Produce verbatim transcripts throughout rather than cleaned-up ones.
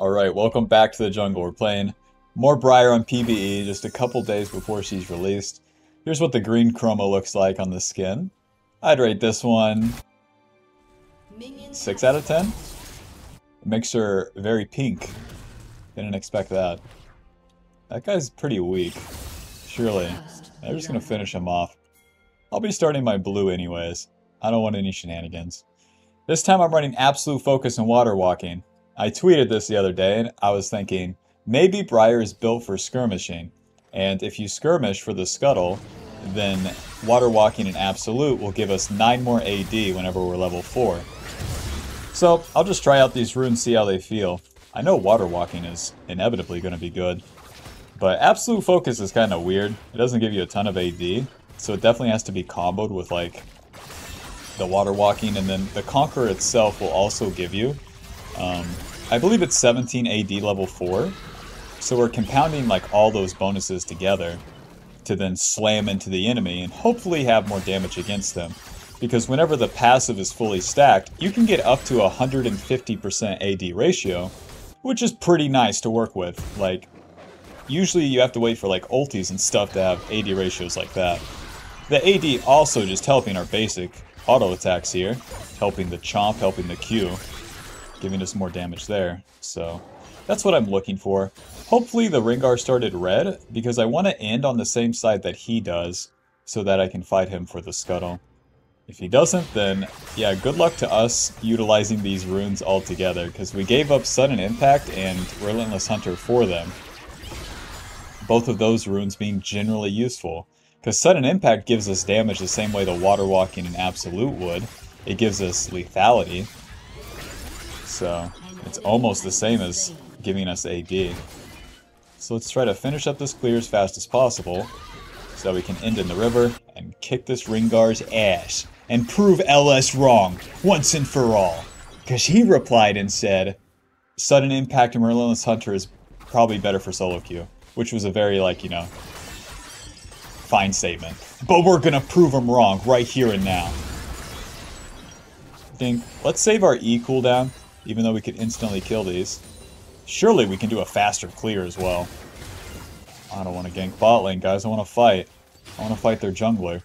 Alright, welcome back to the jungle. We're playing more Briar on P B E just a couple days before she's released. Here's what the green chroma looks like on the skin. I'd rate this one six out of ten. It makes her very pink. Didn't expect that. That guy's pretty weak. Surely. I'm just going to finish him off. I'll be starting my blue anyways. I don't want any shenanigans. This time I'm running Absolute Focus and Waterwalking. I tweeted this the other day and I was thinking, maybe Briar is built for skirmishing. And if you skirmish for the scuttle, then Waterwalking and Absolute will give us nine more A D whenever we're level four. So I'll just try out these runes, see how they feel. I know Waterwalking is inevitably going to be good. But Absolute Focus is kind of weird. It doesn't give you a ton of A D, so it definitely has to be comboed with like the Waterwalking, and then the Conqueror itself will also give you. Um, I believe it's seventeen A D level four, so we're compounding like all those bonuses together to then slam into the enemy and hopefully have more damage against them. Because whenever the passive is fully stacked, you can get up to a one hundred fifty percent A D ratio, which is pretty nice to work with. Like, usually you have to wait for like ultis and stuff to have A D ratios like that. The A D also just helping our basic auto attacks here, helping the chomp, helping the Q, giving us more damage there. So that's what I'm looking for. Hopefully the Rengar started red because I want to end on the same side that he does so that I can fight him for the scuttle. If he doesn't, then yeah, good luck to us utilizing these runes all together because we gave up Sudden Impact and Relentless Hunter for them. Both of those runes being generally useful. Because Sudden Impact gives us damage the same way the Waterwalking and Absolute would. It gives us lethality. So it's almost the same as giving us A D. So let's try to finish up this clear as fast as possible, so we can end in the river and kick this Rengar's ass. And prove L S wrong once and for all. Because he replied and said, Sudden Impact and Relentless Hunter is probably better for solo queue. Which was a very, like, you know, fine statement. But we're gonna prove him wrong right here and now. I think, let's save our E cooldown, even though we could instantly kill these. Surely we can do a faster clear as well. I don't want to gank bot lane, guys. I want to fight. I want to fight their jungler.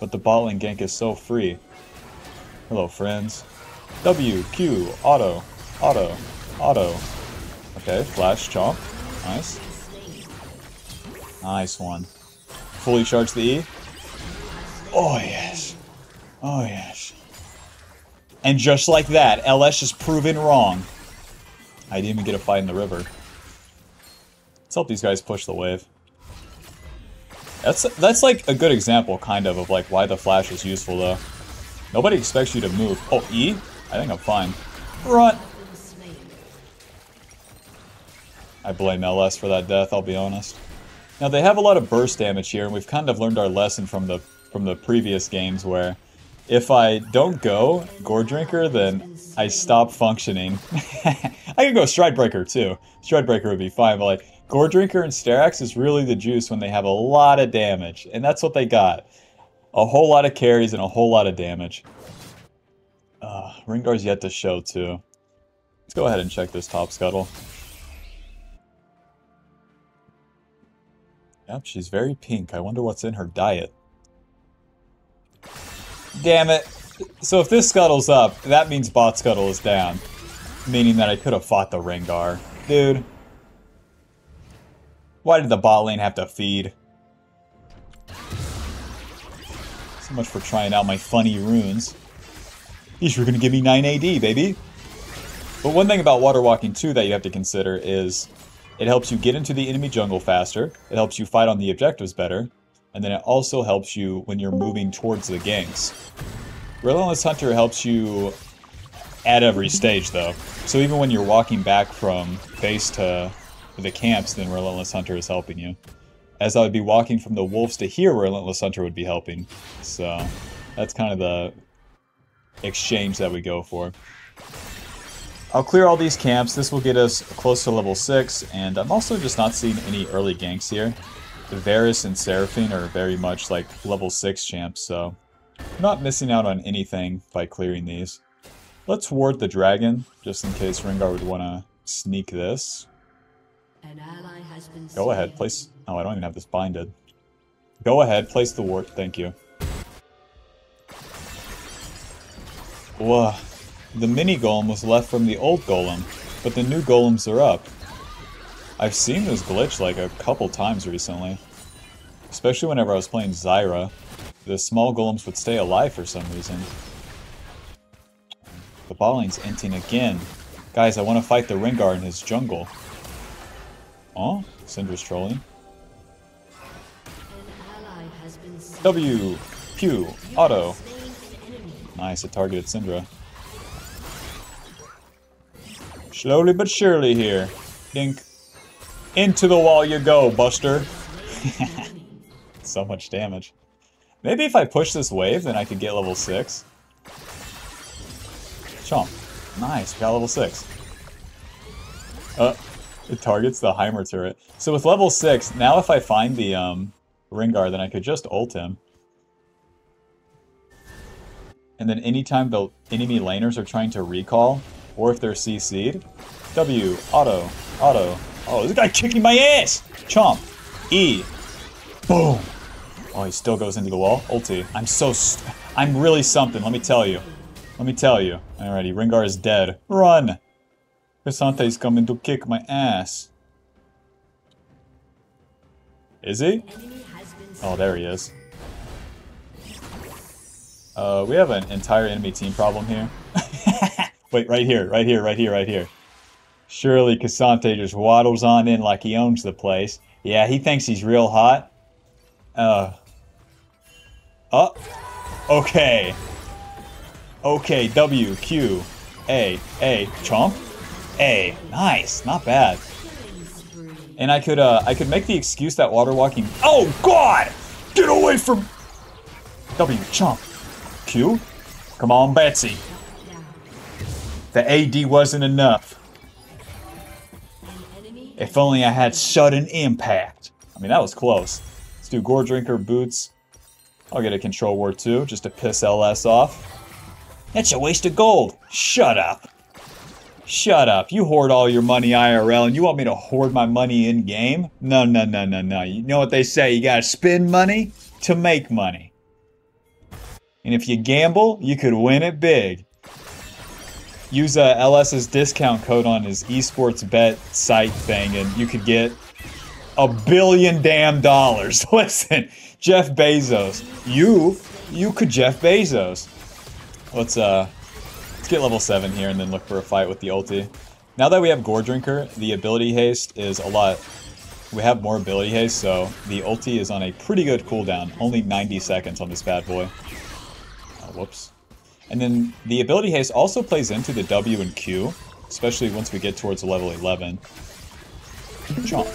But the bot lane gank is so free. Hello, friends. W, Q, auto, auto, auto. Okay, flash, chomp. Nice. Nice one. Fully charge the E. Oh yes. Oh yes. And just like that, L S is proven wrong. I didn't even get a fight in the river. Let's help these guys push the wave. That's that's like a good example, kind of, of like why the flash is useful though. Nobody expects you to move. Oh, E? I think I'm fine. Run! I blame L S for that death, I'll be honest. Now they have a lot of burst damage here, and we've kind of learned our lesson from the from the previous games where if I don't go Goredrinker, then I stop functioning. I could go Stridebreaker too. Stridebreaker would be fine, but like Goredrinker and Sterak's is really the juice when they have a lot of damage, and that's what they got. A whole lot of carries and a whole lot of damage. Uh, Rengar's yet to show too. Let's go ahead and check this top scuttle. Yep, she's very pink. I wonder what's in her diet. Damn it. So if this scuttle's up, that means bot scuttle is down. Meaning that I could have fought the Rengar. Dude. Why did the bot lane have to feed? So much for trying out my funny runes. These were going to give me nine A D, baby. But one thing about Waterwalking too that you have to consider is it helps you get into the enemy jungle faster, it helps you fight on the objectives better, and then it also helps you when you're moving towards the ganks. Relentless Hunter helps you at every stage though, so even when you're walking back from base to the camps, then Relentless Hunter is helping you. As I would be walking from the wolves to here, Relentless Hunter would be helping. So that's kind of the exchange that we go for. I'll clear all these camps. This will get us close to level six, and I'm also just not seeing any early ganks here. The Varus and Seraphine are very much like level six champs, so I'm not missing out on anything by clearing these. Let's ward the dragon, just in case Rengar would want to sneak this. An ally has been Go ahead, place... Oh, I don't even have this binded. Go ahead, place the ward. Thank you. Whoa. The mini golem was left from the old golem, but the new golems are up. I've seen this glitch like a couple times recently. Especially whenever I was playing Zyra. The small golems would stay alive for some reason. The bot lane's inting again. Guys, I want to fight the Rengar in his jungle. Oh, Syndra's trolling. W, Q, auto. Nice, it targeted Syndra. Slowly but surely here. Dink. Into the wall you go, Buster. So much damage. Maybe if I push this wave, then I could get level six. Chomp. Nice, we got level six. Uh, it targets the Heimer turret. So with level six, now if I find the um, Rengar, then I could just ult him. And then anytime the enemy laners are trying to recall, or if they're C C'd, W, auto, auto. Oh, this guy kicking my ass! Chomp. E. Boom. Oh, he still goes into the wall. Ulti. I'm so... St I'm really something, let me tell you. Let me tell you. Alrighty, Rengar is dead. Run! K'Sante is coming to kick my ass. Is he? Oh, there he is. Uh, we have an entire enemy team problem here. Wait, right here, right here, right here, right here. Surely K'Sante just waddles on in like he owns the place. Yeah, he thinks he's real hot. Uh. Oh. Okay. Okay, W, Q, A, A, chomp, A. Nice, not bad. And I could, uh, I could make the excuse that Waterwalking... Oh, God! Get away from... W, chomp, Q. Come on, Betsy. The A D wasn't enough. If only I had Sudden Impact. I mean, that was close. Let's do Goredrinker, Boots. I'll get a Control Ward, too, just to piss L S off. That's a waste of gold. Shut up. Shut up. You hoard all your money I R L and you want me to hoard my money in game? No, no, no, no, no. You know what they say? You gotta spend money to make money. And if you gamble, you could win it big. Use uh, LS's discount code on his esports bet site thing and you could get a billion damn dollars. Listen, Jeff Bezos. You, you could Jeff Bezos. Let's uh, let's get level seven here and then look for a fight with the ulti. Now that we have Goredrinker, the ability haste is a lot. We have more ability haste, so the ulti is on a pretty good cooldown. Only ninety seconds on this bad boy. Oh, whoops. And then the ability haste also plays into the W and Q, especially once we get towards level eleven. Chomp.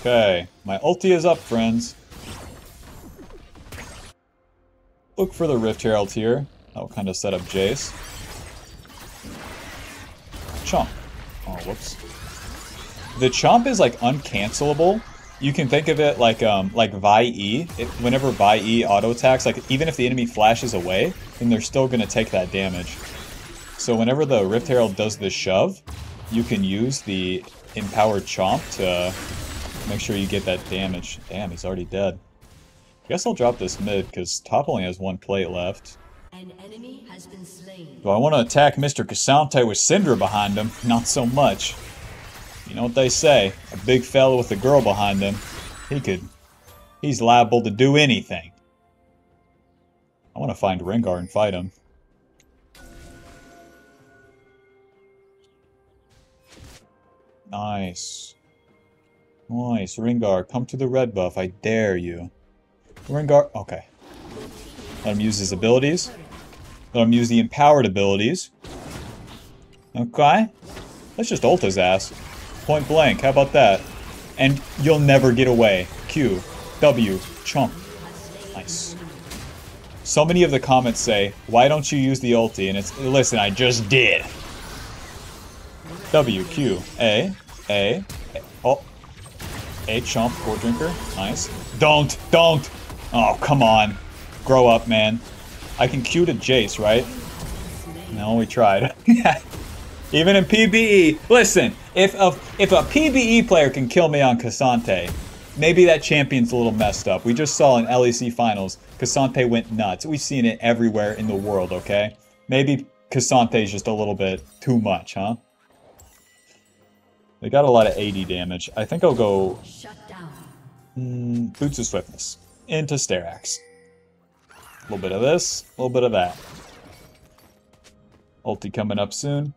Okay, my ulti is up, friends. Look for the Rift Herald here. That'll kind of set up Jace. Chomp. Oh, whoops. The chomp is like uncancelable. You can think of it like um like Vi-E. It, whenever Vi-E auto attacks, like even if the enemy flashes away, then they're still gonna take that damage. So whenever the Rift Herald does the shove, you can use the empowered chomp to make sure you get that damage. Damn, he's already dead. I guess I'll drop this mid because top only has one plate left. An enemy has been slain. Do I want to attack Mister K'Sante with Syndra behind him? Not so much. You know what they say, a big fella with a girl behind him, he could, he's liable to do anything. I want to find Rengar and fight him. Nice. Nice, Rengar, come to the red buff, I dare you. Rengar, okay. Let him use his abilities. Let him use the empowered abilities. Okay. Let's just ult his ass. Point blank. How about that? And you'll never get away. Q. W. Chomp. Nice. So many of the comments say, why don't you use the ulti? And it's, listen, I just did. W. Q. A. A. A. Oh. A. Chomp. Goredrinker. Nice. Don't. Don't. Oh, come on. Grow up, man. I can Q to Jace, right? No, we tried. Even in P B E. Listen, if a, if a P B E player can kill me on K'Sante, maybe that champion's a little messed up. We just saw in L E C Finals, K'Sante went nuts. We've seen it everywhere in the world, okay? Maybe K'Sante's just a little bit too much, huh? They got a lot of A D damage. I think I'll go... Shut down. Mm, Boots of Swiftness. Into Sterak's. A little bit of this, a little bit of that. Ulti coming up soon.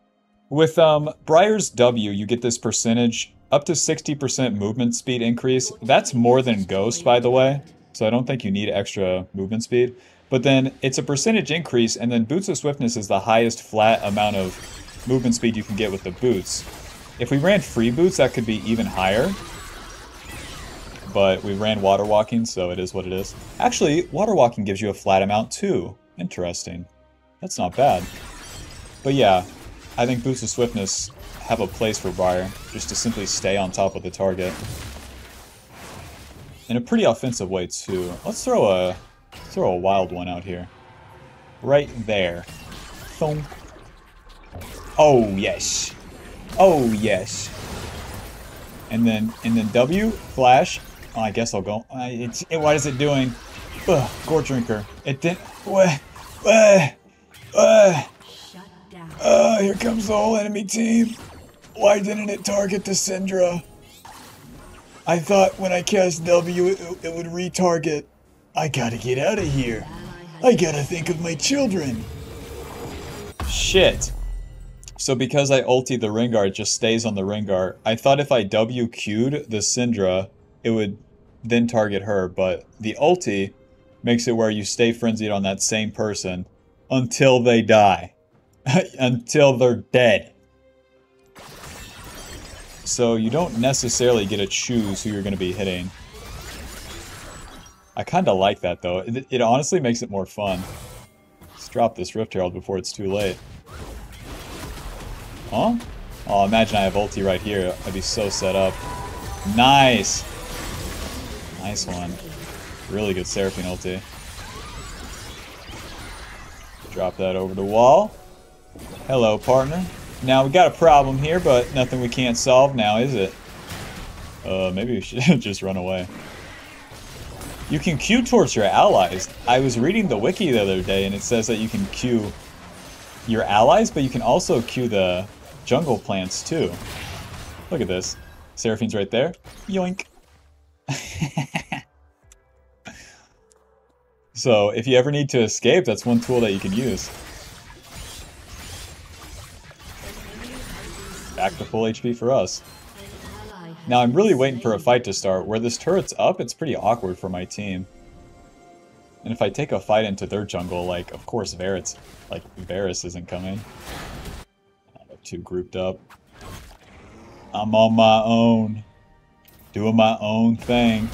With um, Briar's W, you get this percentage, up to sixty percent movement speed increase. That's more than Ghost, by the way, so I don't think you need extra movement speed. But then it's a percentage increase, and then Boots of Swiftness is the highest flat amount of movement speed you can get with the boots. If we ran free boots, that could be even higher. But we ran Waterwalking, so it is what it is. Actually, Waterwalking gives you a flat amount too. Interesting. That's not bad. But yeah, I think Boots of Swiftness have a place for Briar, just to simply stay on top of the target. In a pretty offensive way too. Let's throw a let's throw a wild one out here. Right there. Thump. Oh yes. Oh yes. And then and then W, flash. Oh, I guess I'll go. Uh, it's, it, what is it doing? Ugh, Goredrinker. It didn't. Uh, uh, uh, uh, here comes the whole enemy team. Why didn't it target the Syndra? I thought when I cast W, it, it would retarget. I gotta get out of here. I gotta think of my children. Shit. So because I ulti the Rengar, it just stays on the Rengar. I thought if I W Q'd the Syndra, it would then target her, but the ulti makes it where you stay frenzied on that same person until they die. Until they're dead. So you don't necessarily get to choose who you're going to be hitting. I kind of like that though. It, it honestly makes it more fun. Let's drop this Rift Herald before it's too late. Huh? Oh, imagine I have ulti right here. I'd be so set up. Nice! Nice one. Really good Seraphine ulti. Drop that over the wall. Hello, partner. Now, we got a problem here, but nothing we can't solve now, is it? Uh, maybe we should just run away. You can Q towards your allies. I was reading the wiki the other day, and it says that you can Q your allies, but you can also Q the jungle plants too. Look at this. Seraphine's right there. Yoink. So if you ever need to escape, that's one tool that you can use. Back to full H P for us. Now I'm really waiting for a fight to start. Where this turret's up, it's pretty awkward for my team. And if I take a fight into their jungle, like, of course Varus, like, Varus isn't coming. They're too grouped up. I'm on my own. Doing my own thing.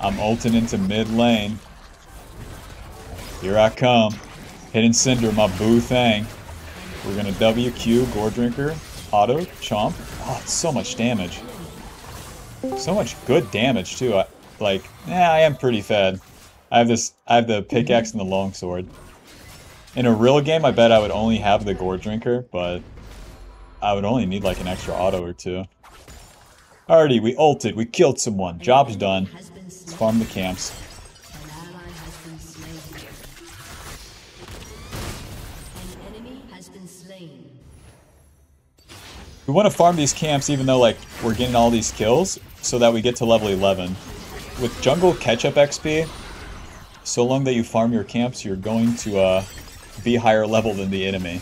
I'm ulting into mid lane. Here I come. Hidden Cinder, my boo thing. We're gonna W Q, Goredrinker, auto, chomp. Oh, it's so much damage. So much good damage, too. I, like, yeah, I am pretty fed. I have this. I have the pickaxe and the longsword. In a real game, I bet I would only have the Goredrinker, but I would only need like an extra auto or two. Alrighty, we ulted. We killed someone. Job's done. Let's farm the camps. We want to farm these camps, even though like we're getting all these kills, so that we get to level eleven. With jungle catch-up X P. So long that you farm your camps, you're going to uh, be higher level than the enemy.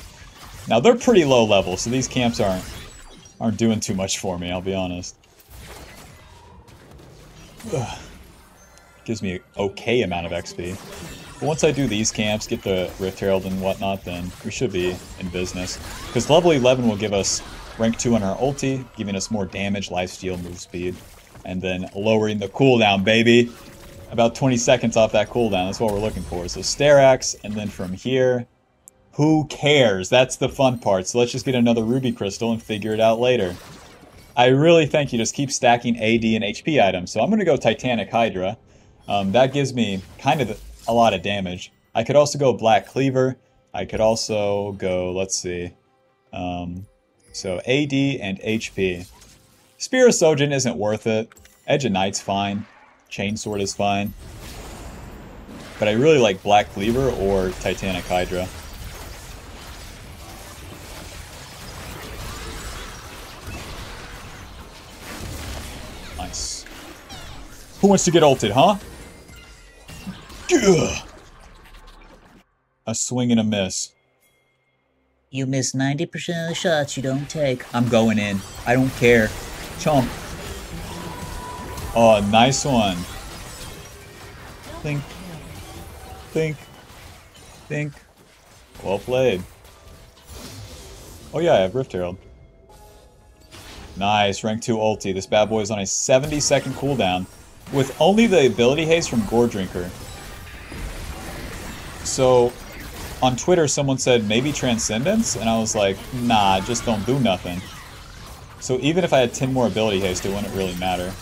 Now, they're pretty low level, so these camps aren't aren't doing too much for me, I'll be honest. Ugh. Gives me an okay amount of X P. But once I do these camps, get the Rift Herald and whatnot, then we should be in business. Because level eleven will give us rank two on our ulti, giving us more damage, lifesteal, move speed, and then lowering the cooldown, baby! About twenty seconds off that cooldown. That's what we're looking for. So Sterak's, and then from here, who cares? That's the fun part. So let's just get another Ruby Crystal and figure it out later. I really think you just keep stacking A D and H P items. So I'm going to go Titanic Hydra. Um, that gives me kind of a lot of damage. I could also go Black Cleaver. I could also go, let's see, Um, so A D and H P. Spear of Shojin isn't worth it. Edge of Night's fine. Chainsword is fine. But I really like Black Cleaver or Titanic Hydra. Nice. Who wants to get ulted, huh? Gah! A swing and a miss. You miss ninety percent of the shots you don't take. I'm going in. I don't care. Chomp. Oh, nice one. Think. Think. Think. Well played. Oh yeah, I have Rift Herald. Nice, rank two ulti. This bad boy is on a seventy second cooldown with only the ability haze from Goredrinker. So on Twitter, someone said, maybe Transcendence? And I was like, nah, just don't do nothing. So even if I had ten more ability haste, it wouldn't really matter.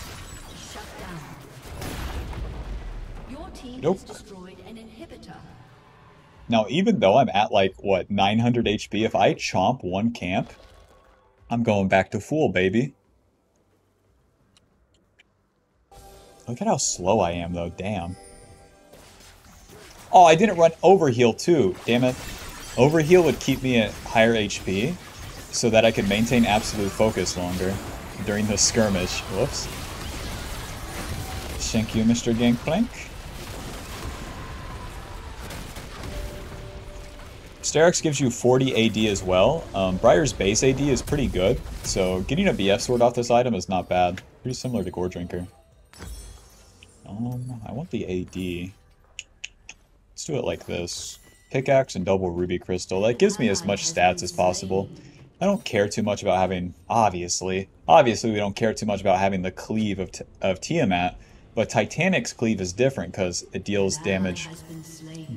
Nope. Now, even though I'm at, like, what, nine hundred H P, if I chomp one camp, I'm going back to full, baby. Look at how slow I am, though. Damn. Oh, I didn't run Overheal, too. Damn it. Overheal would keep me at higher H P so that I could maintain Absolute Focus longer during the skirmish. Whoops. Thank you, Mister Gankplank. Sterak's gives you forty A D as well. Um, Briar's base A D is pretty good, so getting a B F Sword off this item is not bad. Pretty similar to Goredrinker. Um, I want the A D. Let's do it like this. Pickaxe and double ruby crystal. That gives me as much stats as possible. I don't care too much about having, obviously, obviously we don't care too much about having the cleave of, of Tiamat, but Titanic's cleave is different because it deals damage,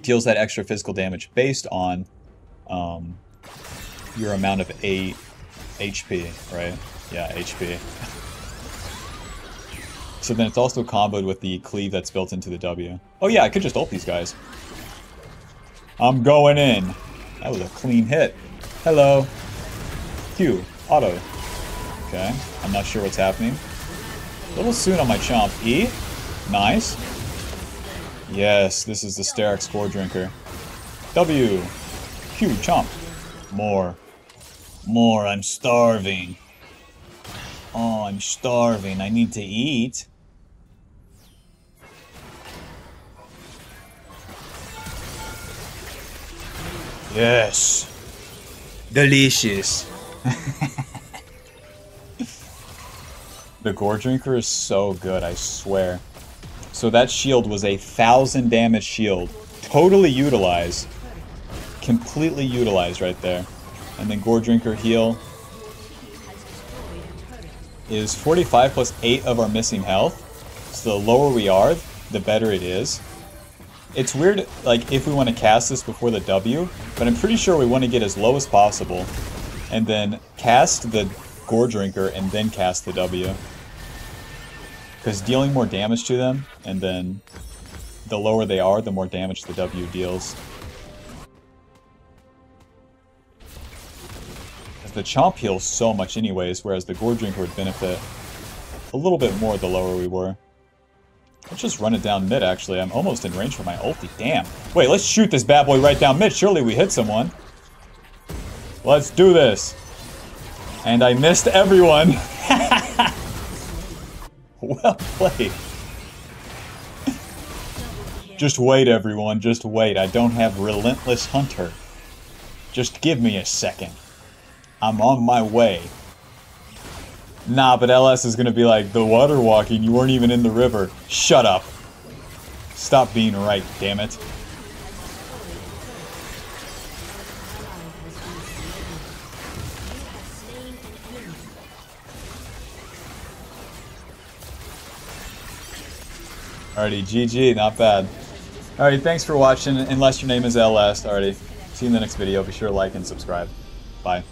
deals that extra physical damage based on um, your amount of eight H P, right? Yeah, H P. So then it's also comboed with the cleave that's built into the W. Oh yeah, I could just ult these guys. I'm going in. That was a clean hit. Hello. Q. Auto. Okay. I'm not sure what's happening. A little soon on my chomp. E. Nice. Yes, this is the Sterak's Goredrinker. W. Q. Chomp. More. More. I'm starving. Oh, I'm starving. I need to eat. Yes. Delicious. The Goredrinker is so good, I swear. So that shield was a thousand damage shield. Totally utilized. Completely utilized right there. And then Goredrinker heal is forty-five plus eight of our missing health. So the lower we are, the better it is. It's weird, like, if we want to cast this before the W, but I'm pretty sure we want to get as low as possible and then cast the Goredrinker and then cast the W. Because dealing more damage to them, and then the lower they are, the more damage the W deals. The chomp heals so much anyways, whereas the Goredrinker would benefit a little bit more the lower we were. Let's just run it down mid, actually. I'm almost in range for my ulti. Damn. Wait, let's shoot this bad boy right down mid. Surely we hit someone. Let's do this. And I missed everyone. Well played. Just wait, everyone. Just wait. I don't have Relentless Hunter. Just give me a second. I'm on my way. Nah, but L S is gonna be like, the water walking, you weren't even in the river. Shut up. Stop being right, damn it. Alrighty, G G, not bad. Alrighty, thanks for watching. Unless your name is L S, alrighty. See you in the next video. Be sure to like and subscribe. Bye.